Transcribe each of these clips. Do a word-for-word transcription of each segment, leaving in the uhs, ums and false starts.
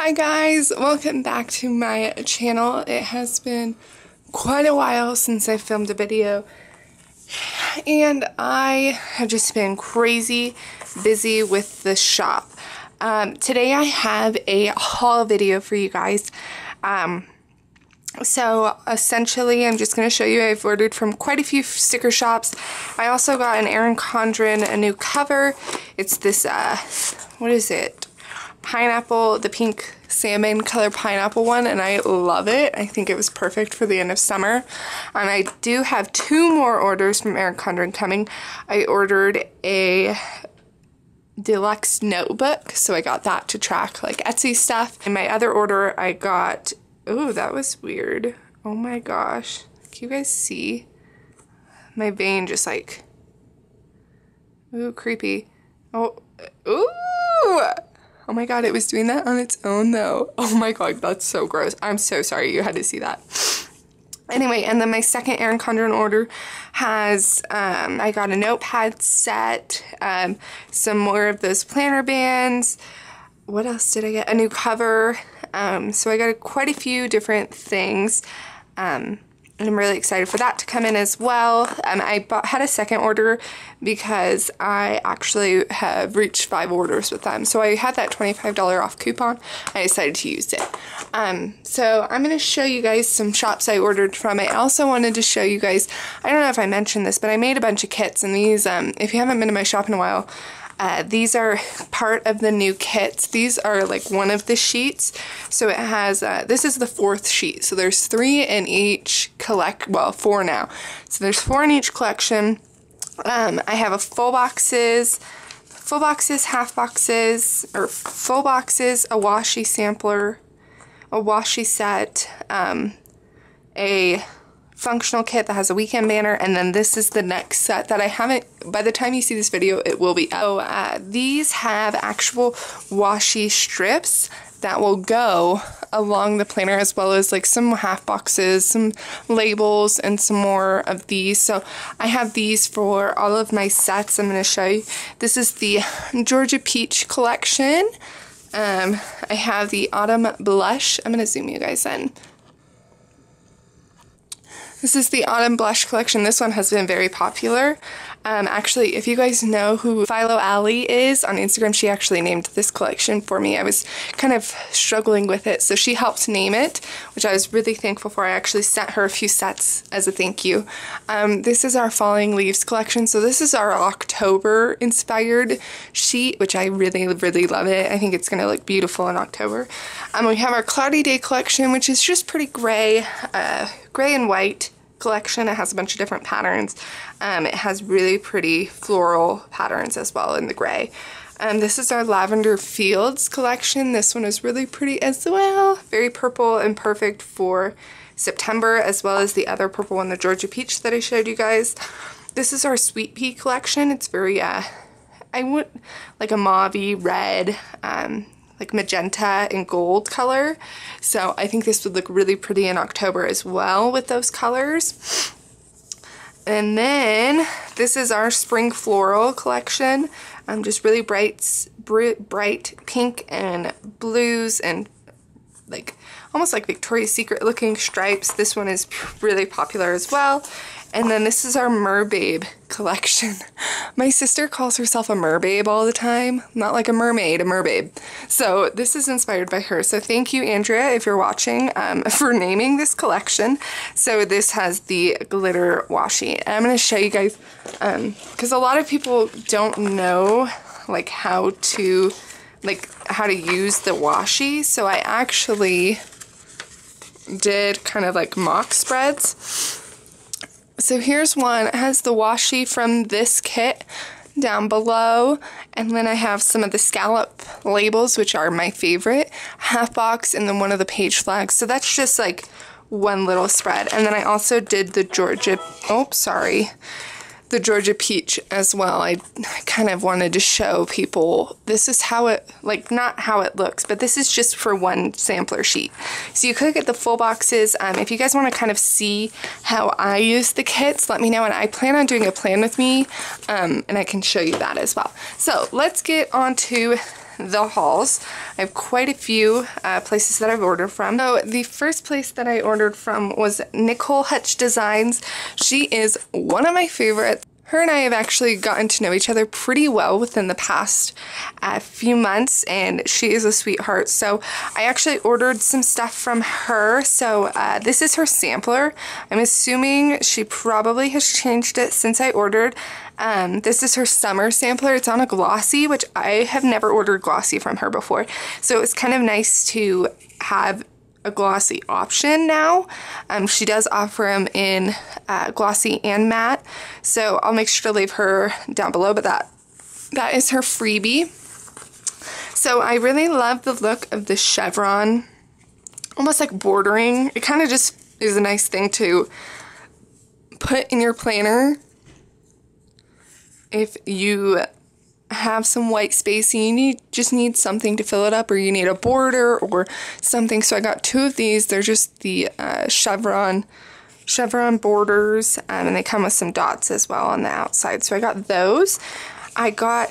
Hi guys, welcome back to my channel. It has been quite a while since I filmed a video, and I have just been crazy busy with the shop. Um, today I have a haul video for you guys. Um, so essentially I'm just going to show you I've ordered from quite a few sticker shops. I also got an Erin Condren, a new cover. It's this, uh, what is it? Pineapple, the pink salmon color pineapple one, and I love it. I think it was perfect for the end of summer. And I do have two more orders from Erin Condren coming. I ordered a deluxe notebook, so I got that to track like Etsy stuff. And my other order I got, oh, that was weird. Oh my gosh. Can you guys see? My vein just like, ooh, creepy. Oh, ooh! Oh my god, it was doing that on its own though. Oh my god, that's so gross. I'm so sorry you had to see that. Anyway, and then my second Erin Condren order has, um, I got a notepad set, um, some more of those planner bands. What else did I get? A new cover. Um, so I got quite a few different things. Um, and I'm really excited for that to come in as well. Um, I bought, had a second order because I actually have reached five orders with them. So I had that twenty-five dollars off coupon. I decided to use it. Um, so I'm going to show you guys some shops I ordered from. I also wanted to show you guys, I don't know if I mentioned this, but I made a bunch of kits. And these, um, if you haven't been to my shop in a while, Uh, these are part of the new kits. These are like one of the sheets. So it has, uh, this is the fourth sheet. So there's three in each collect, well, four now. So there's four in each collection. Um, I have a full boxes, full boxes, half boxes, or full boxes, a washi sampler, a washi set, um, a functional kit that has a weekend banner, and then this is the next set that I haven't, by the time you see this video it will be up. So, uh, these have actual washi strips that will go along the planner, as well as like some half boxes, some labels, and some more of these. So I have these for all of my sets. I'm going to show you. This is the Georgia Peach collection. Um, I have the Autumn Blush. I'm going to zoom you guys in. This is the Autumn Blush collection. This one has been very popular. Um, actually, if you guys know who PhiloAli is on Instagram, she actually named this collection for me. I was kind of struggling with it, so she helped name it, which I was really thankful for. I actually sent her a few sets as a thank you. Um, this is our Falling Leaves collection. So this is our October-inspired sheet, which I really, really love it. I think it's going to look beautiful in October. Um, we have our Cloudy Day collection, which is just pretty gray. Uh, gray and white collection. It has a bunch of different patterns. Um, it has really pretty floral patterns as well in the gray. Um, this is our Lavender Fields collection. This one is really pretty as well. Very purple and perfect for September, as well as the other purple one, the Georgia Peach that I showed you guys. This is our Sweet Pea collection. It's very, uh, I would like a mauvey red, um, like magenta and gold color. So I think this would look really pretty in October as well with those colors. And then this is our Spring Floral collection. Um, just really bright, bright pink and blues and like almost like Victoria's Secret looking stripes. This one is really popular as well. And then this is our Merbabe collection. My sister calls herself a merbabe all the time. Not like a mermaid, a merbabe. So this is inspired by her. So thank you, Andrea, if you're watching, um, for naming this collection. So this has the glitter washi. And I'm going to show you guys, um, because a lot of people don't know like how to, like how to use the washi. So I actually did kind of like mock spreads. So here's one. It has the washi from this kit down below, and then I have some of the scallop labels, which are my favorite, half box, and then one of the page flags. So that's just like one little spread. And then I also did the Georgia, oh sorry, the Georgia Peach as well. I kind of wanted to show people this is how it, like not how it looks, but this is just for one sampler sheet. So you could get the full boxes. Um, if you guys want to kind of see how I use the kits, let me know, and I plan on doing a plan with me, um, and I can show you that as well. So let's get on to the hauls. I have quite a few uh, places that I've ordered from. So the first place that I ordered from was Nicole Hutch Designs. She is one of my favorites. Her and I have actually gotten to know each other pretty well within the past uh, few months, and she is a sweetheart. So I actually ordered some stuff from her. So uh, this is her sampler. I'm assuming she probably has changed it since I ordered. Um, this is her summer sampler. It's on a glossy, which I have never ordered glossy from her before. So it's kind of nice to have a glossy option now. Um, she does offer them in uh, glossy and matte, so I'll make sure to leave her down below, but that that is her freebie. So I really love the look of the chevron, almost like bordering. It kind of just is a nice thing to put in your planner if you have some white space and you need just need something to fill it up, or you need a border or something. So I got two of these. They're just the uh, chevron chevron borders, um, and they come with some dots as well on the outside. So I got those. I got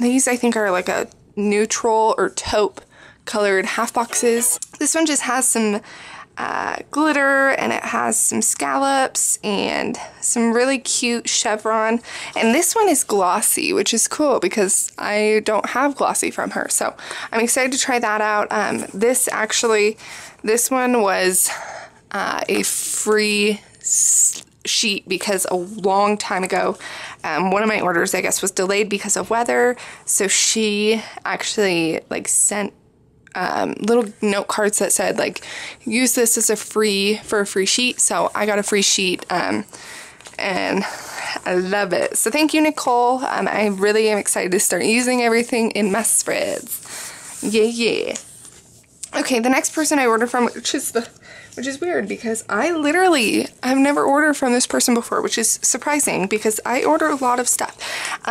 these, I think are like a neutral or taupe colored half boxes. This one just has some Uh, glitter, and it has some scallops and some really cute chevron, and this one is glossy, which is cool because I don't have glossy from her, so I'm excited to try that out. Um, this actually this one was uh, a free sheet because a long time ago um, one of my orders, I guess, was delayed because of weather, so she actually like sent Um, little note cards that said like use this as a free for a free sheet. So I got a free sheet, um, and I love it. So thank you, Nicole. um, I really am excited to start using everything in my spreads. Yeah, yeah. Okay, the next person I ordered from, which is the which is weird because I literally I've never ordered from this person before, which is surprising because I order a lot of stuff.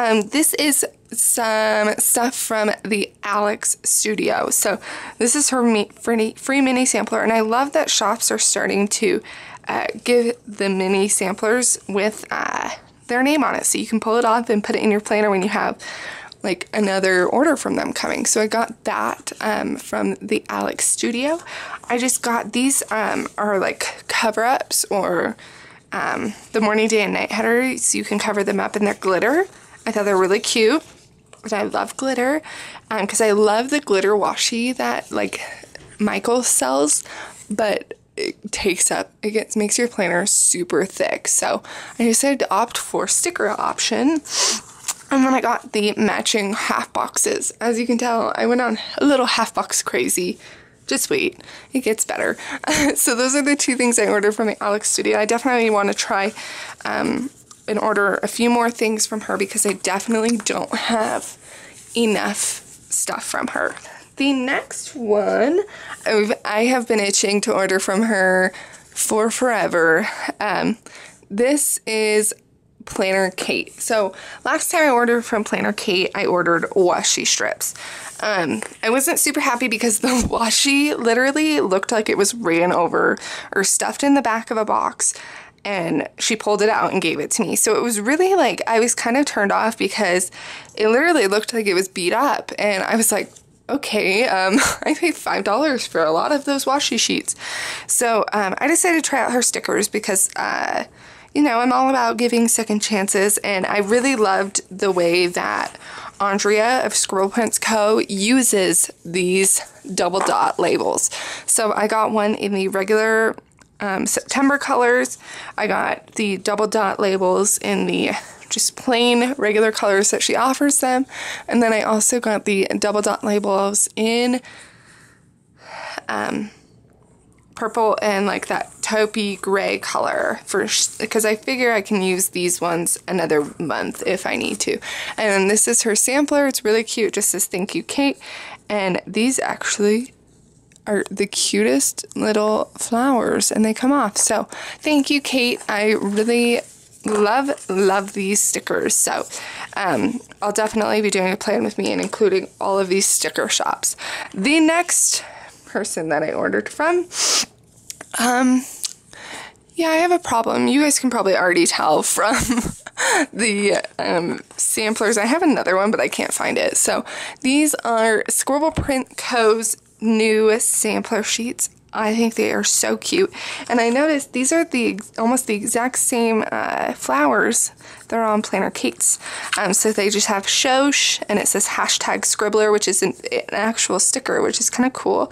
Um, this is some stuff from the TheAlexStudio. So this is her free mini sampler, and I love that shops are starting to uh, give the mini samplers with uh, their name on it, so you can pull it off and put it in your planner when you have like another order from them coming. So I got that um, from the TheAlexStudio. I just got these um, are like cover-ups or um, the morning, day, and night headers. You can cover them up in their glitter. I thought they're really cute, and I love glitter because um, I love the glitter washi that like Michael sells, but it takes up, it gets, makes your planner super thick. So I decided to opt for sticker option. And then I got the matching half boxes. As you can tell, I went on a little half box crazy. Just wait, it gets better. So those are the two things I ordered from the TheAlexStudio. I definitely want to try um, and order a few more things from her because I definitely don't have enough stuff from her. The next one, I've, I have been itching to order from her for forever. Um, this is Planner Kate. So last time I ordered from Planner Kate, I ordered washi strips. Um, I wasn't super happy because the washi literally looked like it was ran over or stuffed in the back of a box, and she pulled it out and gave it to me. So it was really like, I was kind of turned off because it literally looked like it was beat up, and I was like, okay, um, I paid five dollars for a lot of those washi sheets. So um, I decided to try out her stickers because uh, you know, I'm all about giving second chances, and I really loved the way that Andrea of Scroll Prints Co. uses these double dot labels. So I got one in the regular um, September colors. I got the double dot labels in the just plain regular colors that she offers them. And then I also got the double dot labels in um, purple and like that taupey gray color for because I figure I can use these ones another month if I need to. And then this is her sampler. It's really cute. It just says thank you, Kate. And these actually are the cutest little flowers, and they come off. So thank you, Kate. I really love love these stickers. So um, I'll definitely be doing a plan with me and including all of these sticker shops. The next person that I ordered from, um yeah, I have a problem. You guys can probably already tell from the um, samplers. I have another one, but I can't find it. So these are Scroll Prince Co.'s new sampler sheets. I think they are so cute. And I noticed these are the almost the exact same uh, flowers that are on Planner Kate's. Um, so they just have shosh, and it says hashtag Scribbler, which is an, an actual sticker, which is kind of cool.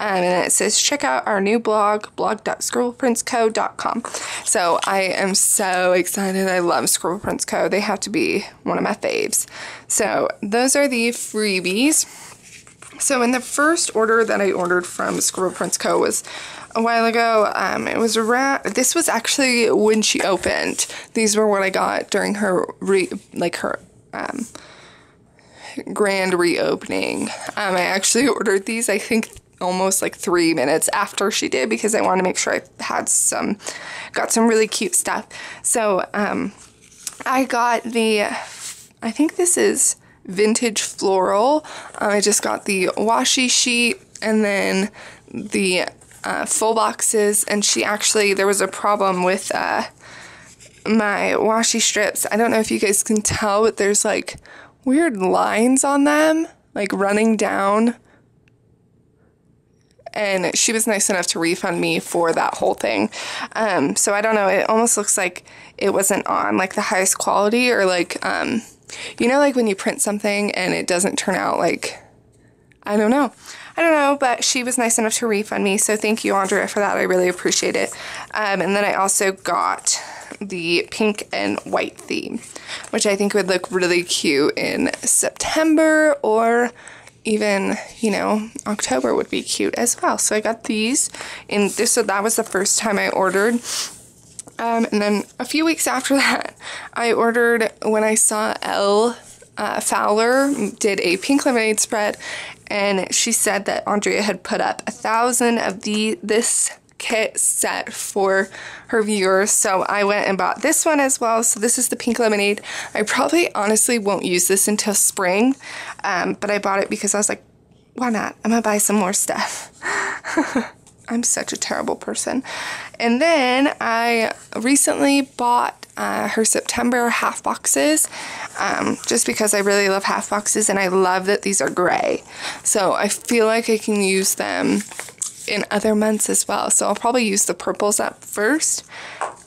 Um, and it says, check out our new blog, blog dot scribble prints co dot com. So I am so excited. I love Scribble Prints Co. They have to be one of my faves. So those are the freebies. So in the first order that I ordered from Scribble Prints Co. was a while ago. Um, it was around, this was actually when she opened. These were what I got during her, re, like her um, grand reopening. Um, I actually ordered these, I think, almost like three minutes after she did, because I wanted to make sure I had some, got some really cute stuff. So um, I got the, I think this is Vintage Floral. Uh, I just got the washi sheet and then the uh, full boxes, and she actually, there was a problem with uh, my washi strips. I don't know if you guys can tell, but there's like weird lines on them, like running down. And she was nice enough to refund me for that whole thing. Um, so I don't know, it almost looks like it wasn't on like the highest quality, or like, um, you know, like when you print something and it doesn't turn out like, I don't know. I don't know, but she was nice enough to refund me. So thank you, Andrea, for that. I really appreciate it. Um, and then I also got the pink and white theme, which I think would look really cute in September, or even, you know, October would be cute as well. So I got these, and this, so that was the first time I ordered. Um, and then a few weeks after that, I ordered, when I saw Elle uh, Fowler did a pink lemonade spread, and she said that Andrea had put up a thousand of the this kit set for her viewers. So I went and bought this one as well. So this is the pink lemonade. I probably honestly won't use this until spring, um, but I bought it because I was like, why not? I'm gonna buy some more stuff. I'm such a terrible person. And then I recently bought uh, her September half boxes, um, just because I really love half boxes, and I love that these are gray. So I feel like I can use them in other months as well. So I'll probably use the purples up first.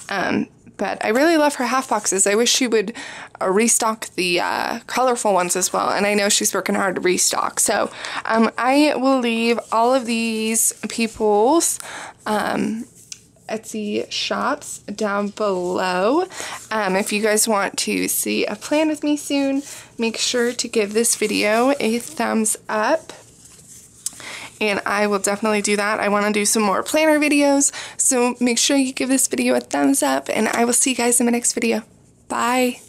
Um, but I really love her half boxes. I wish she would uh, restock the uh, colorful ones as well, and I know she's working hard to restock. So um, I will leave all of these people's um, Etsy shops down below. Um, if you guys want to see a plan with me soon, make sure to give this video a thumbs up. And I will definitely do that. I want to do some more planner videos, so make sure you give this video a thumbs up, and I will see you guys in my next video. Bye!